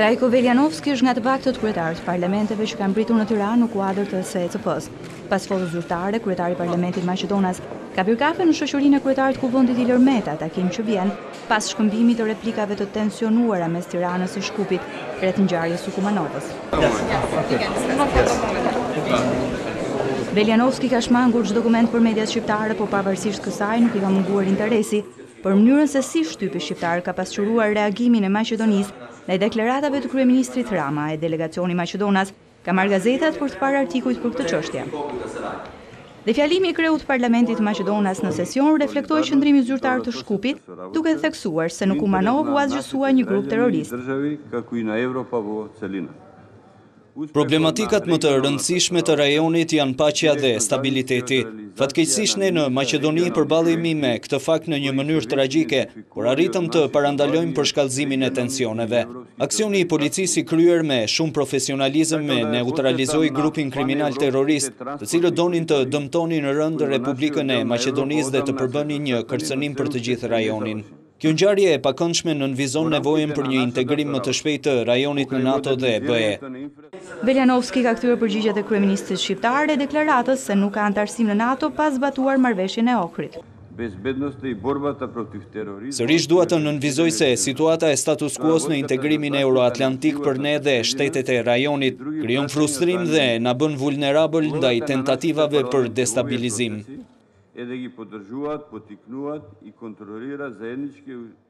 Trajko Veljanovski është nga të vaktët kryetarë të parlamenteve që kanë mbritur në Tiranë në kuadër të SCP-s. Pas fotës zyrtare, kryetari i Parlamentit Maqedonas ka pirë kafe në shoqërinë e kryetarit të kuvendit Ilir Meta, takim që vjen pas shkëmbimit të replikave të tensionuara mes Tiranës së Shkupit rreth ngjarjes së Kumanovës. Veljanovski ka shmangur çdo koment për mediat shqiptare, por pavarësisht kësaj nuk i ka munguar interesi për mënyrën se si shtypi shqiptar ka pasqyruar reagimin e Maqedonisë ndaj deklaratave të kryeministrit Rama. E delegacioni Maqedonas ka marrë gazetat për të parë artikujt për këtë çështje. Dhe fjalimi i kreut parlamentit të Maqedonas në sesion reflektoi qëndrimin zyrtar të Shkupit, duke theksuar se në Kumanov u asgjësua një grup terrorist. Problematikat më të rëndësishme të rajonit janë paqja dhe stabiliteti. Fatkeqësisht ne në Maqedoni përballemi me këtë fakt në një mënyrë tragjike, por arritëm të parandalojmë përshkallëzimin e tensioneve. Aksioni i policisë i kryer me shumë profesionalizëm me neutralizoi grupin kriminal terrorist, të cilët donin të dëmtonin në rënd Republikën e Maqedonisë dhe të përbënin një kërcënim për të gjithë rajonin. Kjo ngjarje e pakëndshme nënvizon nevojën për një integrim më të shpejtë të rajonit në NATO dhe BE. Veljanovski ka kthyer përgjigjet e kryeministrit shqiptar e deklaratës se nuk ka antarësim në NATO pas zbatuar marrëveshjen e Ohrit. Sërish dua të nënvizoj se situata e status quo në integrimin euroatlantik për ne dhe shtetet e rajonit krijon frustrim dhe na bën vulnerabël ndaj tentativave për destabilizim. Edhe i podržuat, potiknuat i kontrolira zajedničke